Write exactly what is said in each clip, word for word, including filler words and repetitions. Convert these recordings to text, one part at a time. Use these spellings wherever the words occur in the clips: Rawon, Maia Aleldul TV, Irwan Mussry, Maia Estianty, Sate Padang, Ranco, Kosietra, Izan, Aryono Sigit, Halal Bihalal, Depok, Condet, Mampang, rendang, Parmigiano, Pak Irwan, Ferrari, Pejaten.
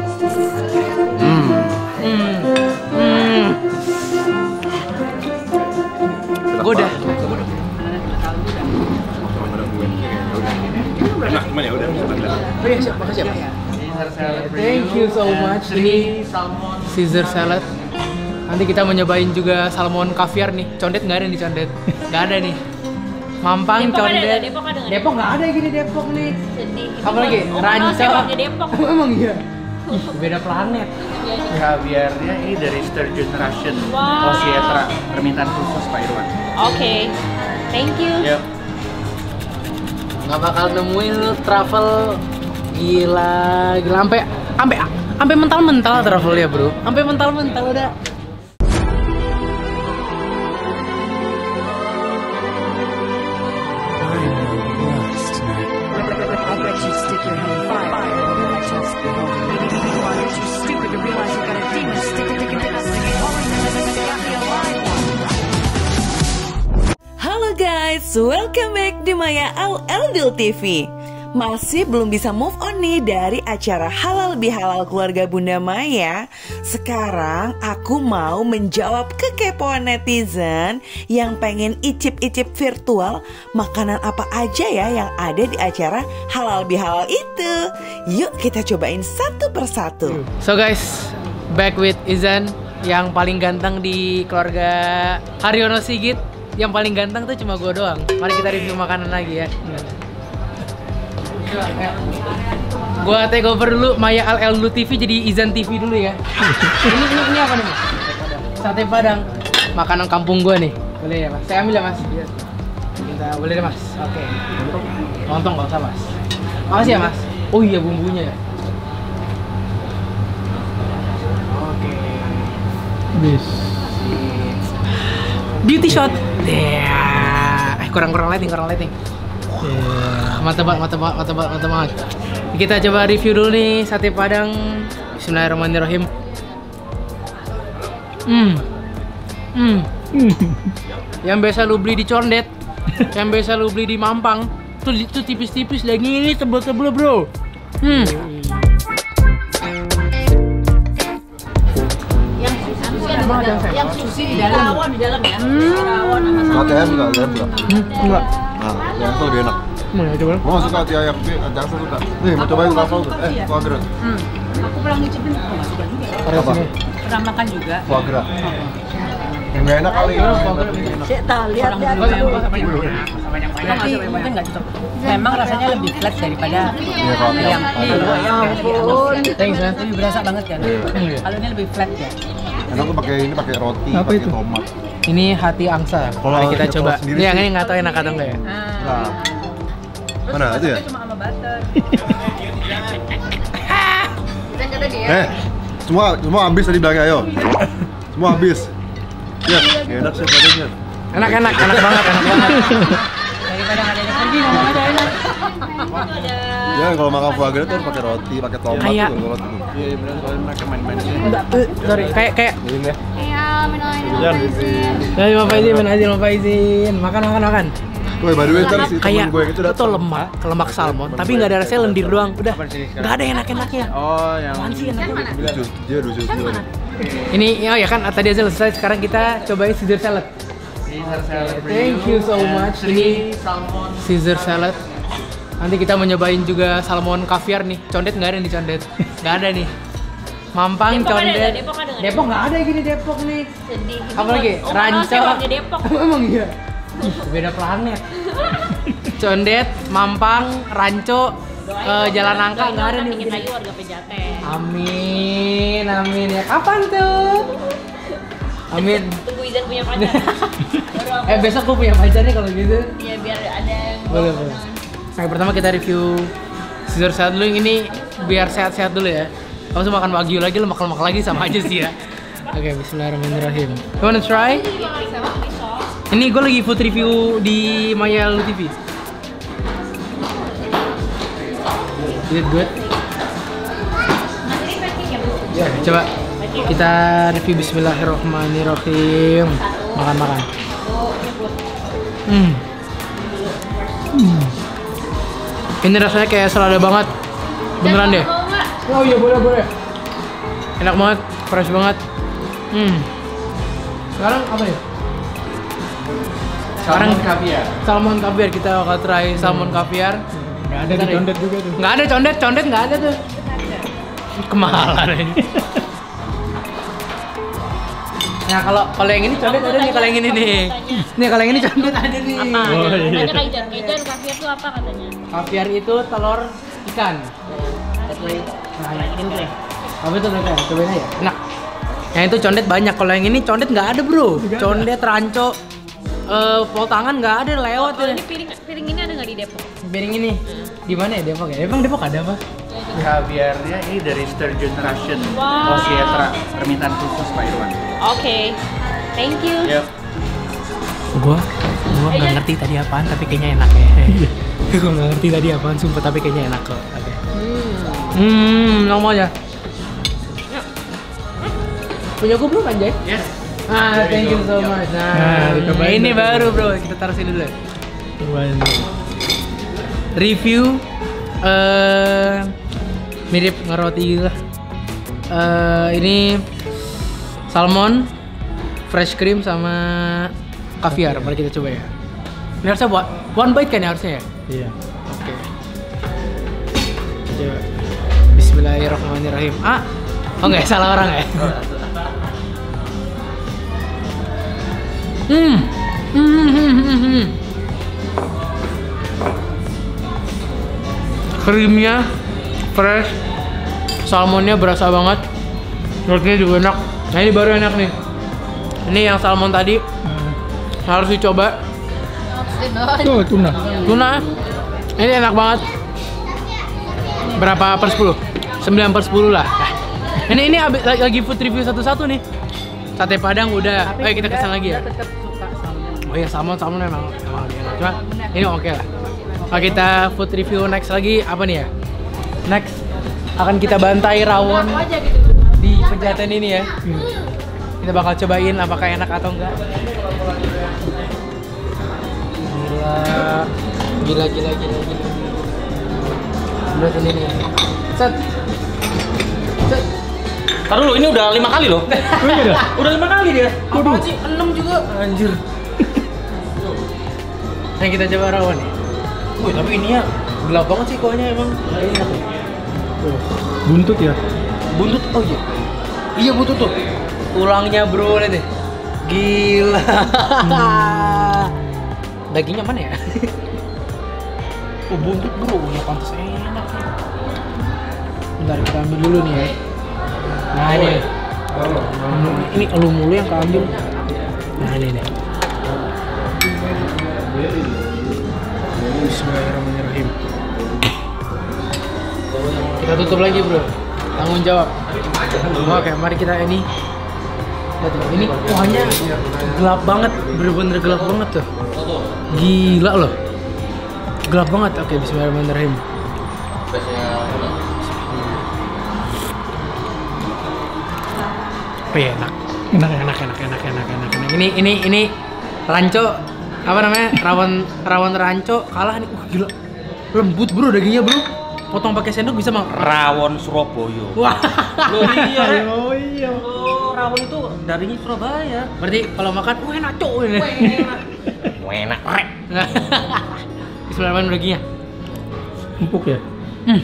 Hmm. Hmm. Hmm. Gue udah. Enak, cuman ya udah. Oh iya, siap, makasih ya. Thank you so much. Ini Caesar salad. Nanti kita mencobain juga salmon kaviar nih. Condet nggak ada nih, Condet nggak ada nih. Mampang, Depok Condet ada, Depok nggak ada, Depok, ada gini Depok nih. Sedih. Apa lagi? Oh, Ranco. Oh, emang iya. Beda planet. Kaviarnya ini dari third generation. Wow. Kosietra, permintaan khusus Pak Irwan. Oke, okay. Thank you. Yep. Nggak bakal nemuin lu travel gila, gila ampe, ampe, ampe mental-mental travelnya bro, ampe mental-mental udah. Welcome back di Maia Aleldul T V. Masih belum bisa move on nih dari acara Halal Bihalal keluarga Bunda Maia. Sekarang aku mau menjawab kekepoan netizen yang pengen icip-icip virtual makanan apa aja ya yang ada di acara Halal Bihalal itu. Yuk kita cobain satu persatu. So guys, back with Izan yang paling ganteng di keluarga Aryono Sigit. Yang paling ganteng tuh cuma gue doang. Mari kita review makanan lagi ya. Gue take over dulu Maia Aleldul T V jadi Izan T V dulu ya. Ini ini ini apa nih? Sate Padang. Makanan kampung gue nih. Boleh ya mas? Saya ambil ya mas. Kita boleh deh mas. Oke. Lontong gak usah mas. Makasih ya mas. Oh iya bumbunya ya. Oke. Bis. Beauty shot. Yeah. Eh kurang-kurang lighting, kurang lighting. Yeah. Mata banget, mata banget, mata banget, mata banget. Kita coba review dulu nih sate Padang. Bismillahirrahmanirrahim. Hmm. Hmm. Yang biasa lu beli di Condet, yang biasa lu beli di Mampang, tuh itu tipis-tipis lagi ini tebel-tebel, bro. Hmm. Yang sushi di dalam, rawon di dalam ya. Rawon sama sambal. Sate ayam enggak, enggak. Enggak. Nah, yang itu lebih enak. Mau coba? Mau suka sate ayam, ada satu tak. Nih, mau cobain langsung. Eh, foie gras. Aku pernah ngicipin kok enggak suka juga. Apa? Pernah makan juga. Foie gras. Yang enggak enak kali ini. Cek tah, lihat ya. Memang rasanya lebih flat daripada ayam. Thanks ya. Lebih berasa banget kan. Kalau ini lebih flat ya. Enak tuh pakai ini, pakai roti, pakai tomat. Ini hati angsa. Mari kita coba. Ini yang ini nggak tahu enak atau enggak ya? Nah. Mana itu ya? Cuma sama butter. Kita kata dia. Eh, semua semua habis tadi bilangnya ayo. Semua habis. Ya, enak sih padanya. Enak-enak, enak banget, enak banget. Daripada nggak ada yang pergi, ngomong aja enak. Ya kalau makan foie gras tuh pakai roti, pakai tomat tuh. Iya, benar soalnya mereka main-main sih. Sorry, kayak kayak ini ya. Iya, minum-minum. Bapak izin, Bapak izin, Bapak izin. Makan, makan, makan. Woi, by the way, ntar si temen gue itu datang. Itu lemak, lemak salmon, tapi nggak ada rasanya, lendir doang. Udah, nggak ada enak-enaknya. Oh, yang mana? Dia lucu banget. Ini, oh ya kan, tadi aja selesai. Sekarang kita cobain Caesar salad. Caesar salad. Thank you so much. Ini Caesar salad. Nanti kita mencobain juga salmon kaviar nih. Condet nggak ada nih, Condet nggak ada nih. Mampang, Depok Condet ada, Depok nggak ada, Depok nggak ada gini Depok nih. Sedih. Apa lagi? Oh, Ranco. Emang iya. Beda planet. Condet, Mampang, Ranco, uh, Jalan Nangka nggak ada nih. Bikin lagi warga Pejaten. Amin, amin ya. Kapan tuh? Amin. Tunggu Izan punya pacar. Eh besok gue punya pacar nih kalau gitu. Iya biar ada. Boleh boleh. Nah, pertama kita review Caesar salad dulu. Ini biar sehat-sehat dulu ya. Kamu tuh makan wagyu lagi, lemak lemak lagi sama aja sih ya. Oke, okay, bismillahirrahmanirrahim. You wanna try? Ini gue lagi food review di Maia Aleldul T V. Is it good? Ya, coba kita review bismillahirrahmanirrahim. Makan-makan. Hmm. Hmm. Ini rasanya kayak selada banget. Beneran deh. Oh iya boleh boleh. Enak banget, fresh banget. Hmm. Sekarang apa ya? Salmon kaviar. Salmon kaviar kita akan try salmon kaviar. Nggak ada di Condet juga tuh. Nggak ada Condet, Condet nggak ada tuh. Kemahalan ini. Nah kalau kalau yang ini Condet ada nih, kalau yang ini nih. Nih kalau yang ini Condet ada nih. Apa? Ada kaitan, kaitan kaviar itu apa katanya? Kaviar itu telur ikan. Nah ini tuh. Apa itu mereka? Cobain aja. Enak. Yang itu Condet banyak, kalau yang ini Condet nggak ada bro. Condet ranco. Uh, pol tangan nggak ada lewat. Oh, ya. Ini piring, piring ini ada nggak di Depok? Piring ini hmm. di mana ya Depok ya? Emang Depok ada apa? Kaviarnya ini dari third generation wow. Kosietra, permintaan khusus Pak Irwan. Oke, okay. Thank you. Yep. Gua, gua nggak ngerti tadi apaan, tapi kayaknya enak ya. Gua nggak ngerti tadi apaan, sumpah tapi kayaknya enak kok. Okay. Hmm, normal ya. Punya gua belum anjay? Yes. Ah, thank you so much. Nah, nah ini baru bro, kita taruh sini dulu. Review uh, mirip ngeroti gitu lah. Uh, ini salmon, fresh cream sama kaviar. Mari kita coba ya. Ini harusnya buat one bite kan ya harusnya ya? Iya. Oke. Okay. Bismillahirrahmanirrahim. Ah, oh enggak salah orang ya. Hmm. Hmm, hmm, hmm, hmm. Krimnya fresh, salmonnya berasa banget, roti juga enak. Nah ini baru enak nih. Ini yang salmon tadi hmm. harus dicoba. Tuh tuna. Tuna. Ini enak banget. Berapa per sepuluh? sembilan per sepuluh lah. Nah. Ini ini abis, lagi food review satu-satu nih. Sate Padang udah, tapi eh kita kesan lagi ya. Tetap suka salmon. Oh iya, salmon salmon memang memang enak. Cuma ini oke okay lah. Kalau kita food review next lagi apa nih ya? Next akan kita bantai rawon di Pejaten ini ya. Kita bakal cobain apakah enak atau enggak. Gila, gila, gila, gila, gila. Buat ini nih. Set. Set. Taruh lu, ini udah lima kali loh. Udah lima kali dia. Apaan sih? enam juga. Anjir. Nah kita coba rawon nih. Wih tapi ini ya gelap banget sih kuahnya emang. Enak. Tuh. Buntut ya? Buntut, oh iya. Iya buntut tuh. Tulangnya bro, lihat deh. Gila. Hmm. Dagingnya mana ya? Oh buntut bro, ya pantas enak. Bentar kita ambil dulu nih ya. Nah ini, ini elu mulu yang keambil. Nah ini nih. Bismillahirrahmanirrahim. Kita tutup lagi bro. Tanggung jawab. Oke, mari kita ini. Ini kuahnya gelap banget, bener-bener gelap banget tuh. Gila loh. Gelap banget. Oke, bismillahirrahmanirrahim. Ya, enak. Enak, enak, enak, enak, enak, enak, enak. Ini, ini, ini ranco, apa namanya? Rawon, rawon ranco kalah nih. Uh, gila, lembut bro dagingnya bro. Potong pakai sendok bisa mang. Rawon Surabaya. Wah, loh iya, loh iya. Loh, rawon itu darinya Surabaya. Berarti kalau makan, wah enak cok. Wah enak, wah enak. Bismillahirrahmanirrahim dagingnya. Empuk ya. Hmm.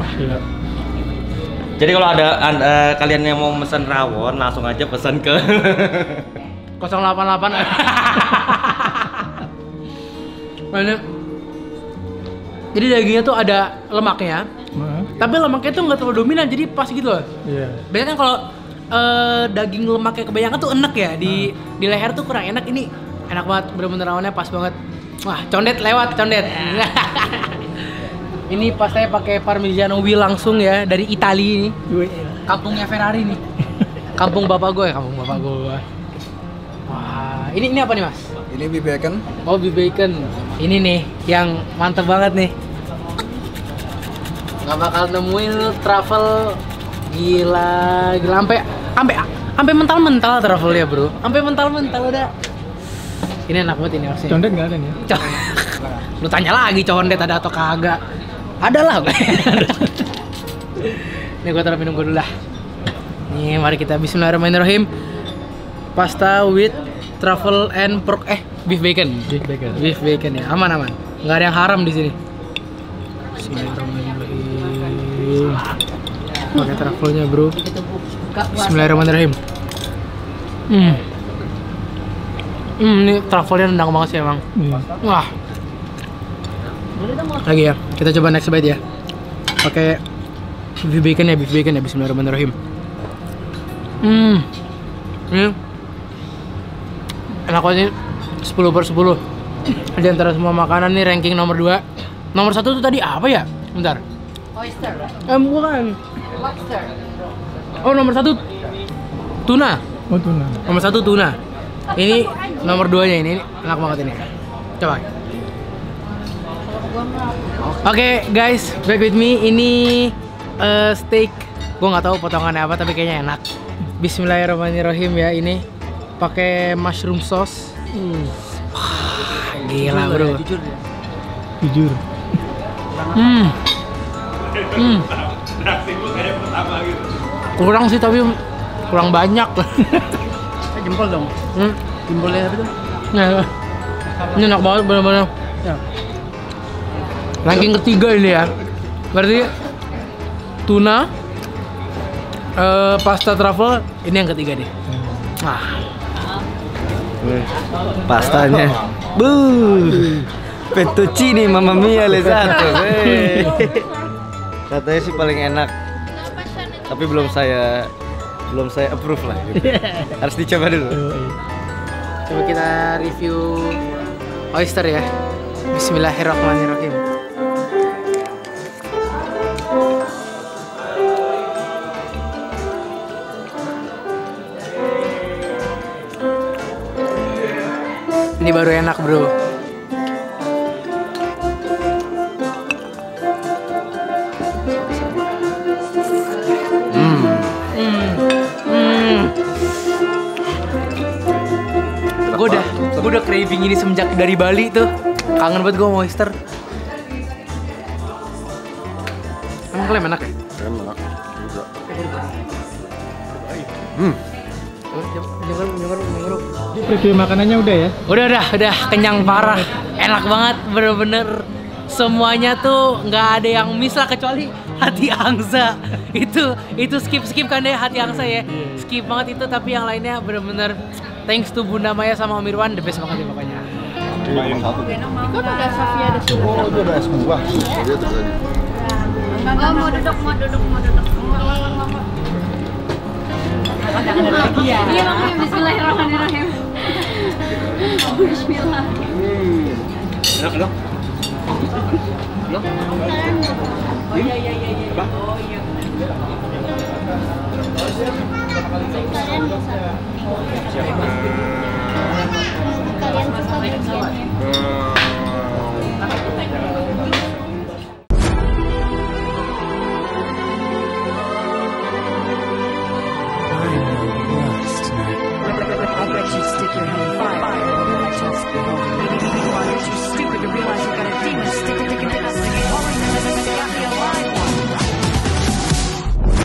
Wah gila. Jadi kalau ada uh, kalian yang mau pesan rawon, langsung aja pesan ke nol delapan delapan. Ini, jadi dagingnya tuh ada lemaknya, hmm. tapi lemaknya tuh nggak terlalu dominan, jadi pas gitu loh. Yeah. Biasanya kalau uh, daging lemaknya kebanyakan tuh enak ya, di hmm. di leher tuh kurang enak. Ini enak banget, bener-bener rawonnya pas banget. Wah, Condet lewat, Condet. Ini pas saya pakai Parmigiano langsung ya dari Italia ini. Kampungnya Ferrari nih. Kampung bapak gue ya, kampung bapak gue. Wah, ini ini apa nih, Mas? Ini beef bacon. Oh, beef bacon. Ini nih yang mantep banget nih. Nggak bakal nemuin travel gila, gila sampai sampai sampai mental-mental travel ya, Bro. Sampai mental-mental udah. Ini enak banget ini harusnya. Condet nggak ada nih. Lu tanya lagi Condet ada atau kagak. Ada lah. Ini gue taruh minum gue dulu lah. Nih, mari kita bismillahirrahmanirrahim. Pasta with truffle and pork, eh beef bacon. Beef bacon. Beef bacon ya. Aman aman. Nggak ada yang haram di sini. Bismillahirrahmanirrahim. Pakai truffle-nya, bro. Bismillahirrahmanirrahim. Hmm. Hmm, ini truffle-nya rendang banget sih emang. Hmm. Wah. Lagi ya. Kita coba next bite ya. Pakai beef bacon ya, beef bacon ya. Bismillahirrahmanirrahim. Hmm. Ini enak banget, sepuluh per sepuluh. Di antara semua makanan nih ranking nomor dua. Nomor satu tuh tadi apa ya? Bentar. Oyster. Eh bukan. Lobster. Oh, nomor satu tuna. Oh, tuna. Nomor satu tuna. Ini nomor duanya ini, ini enak banget ini. Coba. Oke, okay, guys, back with me. Ini uh, steak. Gua nggak tahu potongannya apa tapi kayaknya enak. Bismillahirrahmanirrahim ya, ini pakai mushroom sauce. Hmm. Wah, gila bro. Jujur. Jujur. Hmm. Hmm. Kurang sih tapi kurang banyak. Jempol dong. Hmm. Jempolnya apa tuh? Nah, ini enak banget bener-bener. Ya. Ranking ketiga ini ya. Berarti tuna, uh, pasta truffle ini yang ketiga deh. Ah. Pastanya, bu, fettuccine mamma mia lezzato. Katanya sih paling enak, tapi belum saya belum saya approve lah. Gitu. Harus dicoba dulu. Coba kita review oyster ya. Bismillahirrahmanirrahim. Ini baru enak, bro. Hmm. Hmm. Hmm. Gue udah, gue udah craving ini semenjak dari Bali tuh. Kangen banget gue mau oyster. Emang kalian enak ya? Enak. Juga. Hmm. Review makanannya udah ya? Udah udah udah kenyang parah, enak banget bener-bener semuanya tuh nggak ada yang miss lah kecuali hati angsa itu itu skip skip kan deh hati angsa ya, skip banget itu, tapi yang lainnya bener-bener thanks to Bunda Maia sama Om Irwan, the best banget ya pokoknya. Ikut ada Sofia ada susu. Oh itu ada es buah. Mau duduk mau duduk mau duduk. Iya. Iya makanya bismillahirrahmanirrahim. Bismillah. Enak dong. Dong. Oh iya iya iya iya. Oh iya. Kalian bisa.